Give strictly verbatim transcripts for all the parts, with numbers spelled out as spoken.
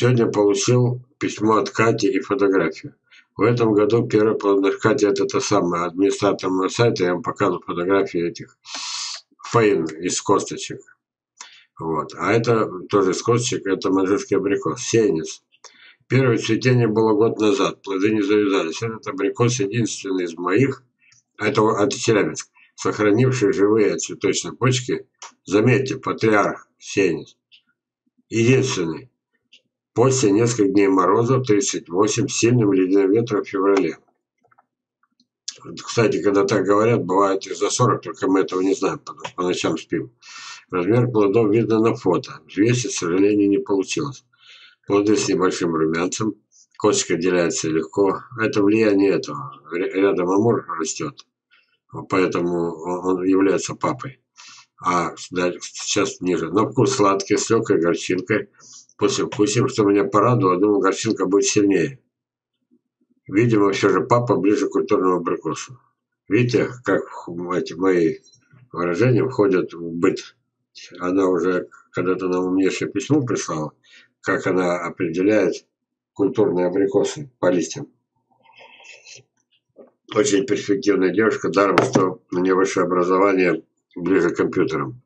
Сегодня получил письмо от Кати и фотографию. В этом году первый планер Кати — это та самая администратор моего сайта. Я вам показываю фотографии этих фейн из косточек. Вот. А это тоже из косточек, это манжерский абрикос. Сеянец. Первое цветение было год назад. Плоды не завязались. Этот абрикос единственный из моих, это от Сирамец, сохранивший живые от цветочной почки. Заметьте, патриарх сеянец. Единственный. После нескольких дней морозов, тридцать восемь, сильным ледяным ветром в феврале. Кстати, когда так говорят, бывает и за сорок, только мы этого не знаем, потому что по ночам спим. Размер плодов видно на фото. Взвесить, к сожалению, не получилось. Плоды с небольшим румянцем. Косточка деляется легко. Это влияние этого. Рядом амур растет, поэтому он является папой. А сейчас ниже. На вкус сладкий, с легкой горчинкой. После вкусим, что меня порадовало, думаю, горчинка будет сильнее. Видимо, все же папа ближе к культурному абрикосу. Видите, как эти мои выражения входят в быт. Она уже когда-то нам умнейшее письмо прислала, как она определяет культурные абрикосы по листьям. Очень перспективная девушка, даром, что у нее высшее образование ближе к компьютерам.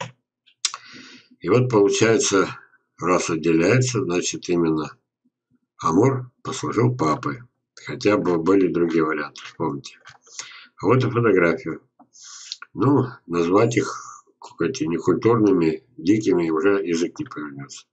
И вот получается, раз отделяется, значит именно амур послужил папой. Хотя бы были другие варианты, помните. А вот и фотографию. Ну, назвать их, как эти, некультурными, дикими уже язык не повернется.